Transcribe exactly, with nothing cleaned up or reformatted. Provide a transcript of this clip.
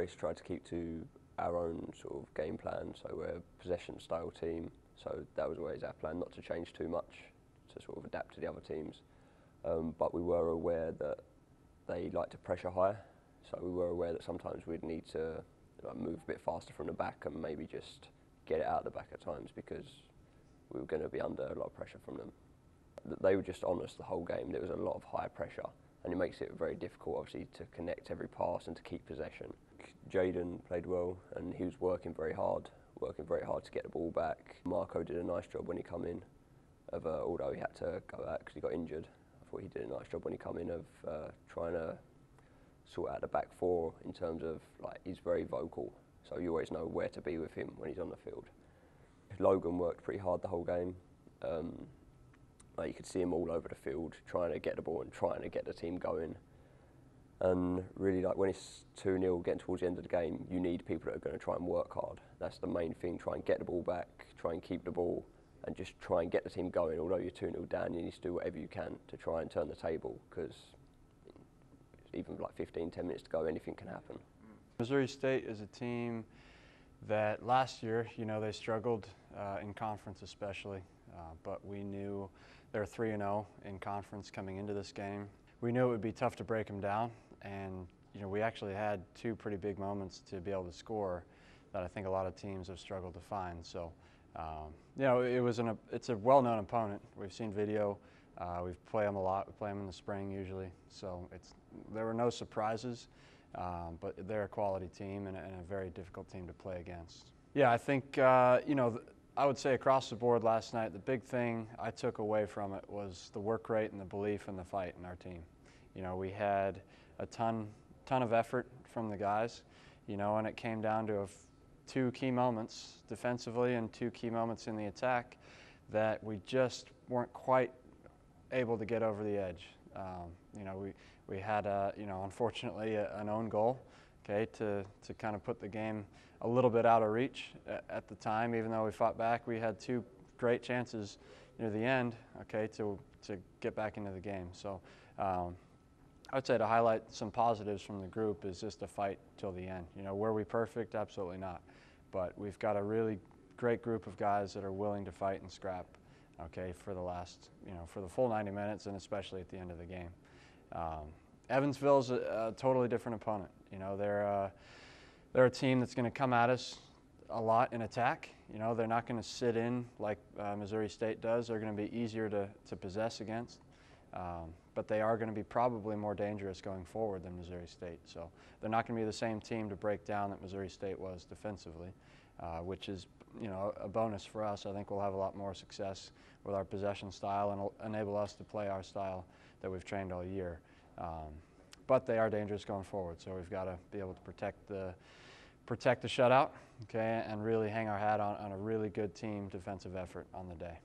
always tried to keep to our own sort of game plan, so we're a possession style team, so that was always our plan, not to change too much, to sort of adapt to the other teams. Um, but we were aware that they like to pressure high, so we were aware that sometimes we'd need to like, move a bit faster from the back and maybe just get it out the back at times, because we were going to be under a lot of pressure from them. They were just on us the whole game. There was a lot of high pressure, and it makes it very difficult, obviously, to connect every pass and to keep possession. Jaden played well, and he was working very hard, working very hard to get the ball back. Marco did a nice job when he come in, of, uh, although he had to go out because he got injured. I thought he did a nice job when he come in of uh, trying to sort out the back four in terms of, like, he's very vocal, so you always know where to be with him when he's on the field. Logan worked pretty hard the whole game. Um, like you could see him all over the field trying to get the ball and trying to get the team going. And really, like when it's two nil, getting towards the end of the game, you need people that are going to try and work hard. That's the main thing, try and get the ball back, try and keep the ball, and just try and get the team going. Although you're two nil down, you need to do whatever you can to try and turn the table, because even like fifteen, ten minutes to go, anything can happen. Missouri State is a team that last year, you know, they struggled uh, in conference especially, uh, but we knew they're three and oh in conference coming into this game. We knew it would be tough to break them down, and you know, we actually had two pretty big moments to be able to score that I think a lot of teams have struggled to find. So, um, you know, it was an it's a well-known opponent. We've seen video. Uh, we've played them a lot. We play them in the spring usually. So it's there were no surprises. Um, but they're a quality team and a, and a very difficult team to play against. Yeah, I think, uh, you know, I would say across the board last night, the big thing I took away from it was the work rate and the belief and the fight in our team. You know, we had a ton, ton of effort from the guys, you know, and it came down to a f two key moments defensively and two key moments in the attack that we just weren't quite able to get over the edge. Um, you know, we, we had, a, you know, unfortunately a, an own goal, okay, to, to kind of put the game a little bit out of reach at, at the time. Even though we fought back, we had two great chances near the end, okay, to, to get back into the game. So um, I would say to highlight some positives from the group is just a fight till the end. You know, were we perfect? Absolutely not. But we've got a really great group of guys that are willing to fight and scrap. Okay, for the last, you know, for the full ninety minutes, and especially at the end of the game. Um, Evansville's a, a totally different opponent. You know, they're uh, they're a team that's going to come at us a lot in attack. You know, they're not going to sit in like uh, Missouri State does. They're going to be easier to to possess against, um, but they are going to be probably more dangerous going forward than Missouri State. So they're not going to be the same team to break down that Missouri State was defensively, uh, which is, you know, a bonus for us. I think we'll have a lot more success with our possession style, and it'll enable us to play our style that we've trained all year. Um, but they are dangerous going forward, so we've got to be able to protect the protect the shutout, okay, and really hang our hat on, on a really good team defensive effort on the day.